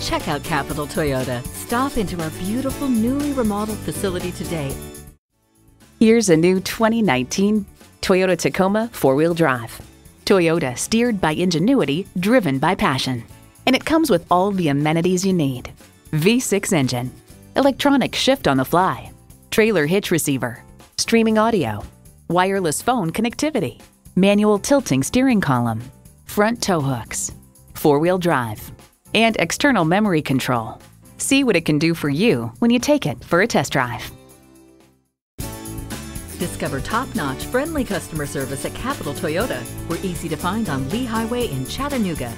Check out Capital Toyota. Stop into our beautiful newly remodeled facility today. Here's a new 2019 Toyota Tacoma 4-wheel drive. Toyota, steered by ingenuity, driven by passion. And it comes with all the amenities you need. V6 engine, electronic shift on the fly, trailer hitch receiver, streaming audio, wireless phone connectivity, manual tilting steering column, front tow hooks, 4-wheel drive, and external memory control. See what it can do for you when you take it for a test drive. Discover top-notch, friendly customer service at Capital Toyota. We're easy to find on Lee Highway in Chattanooga.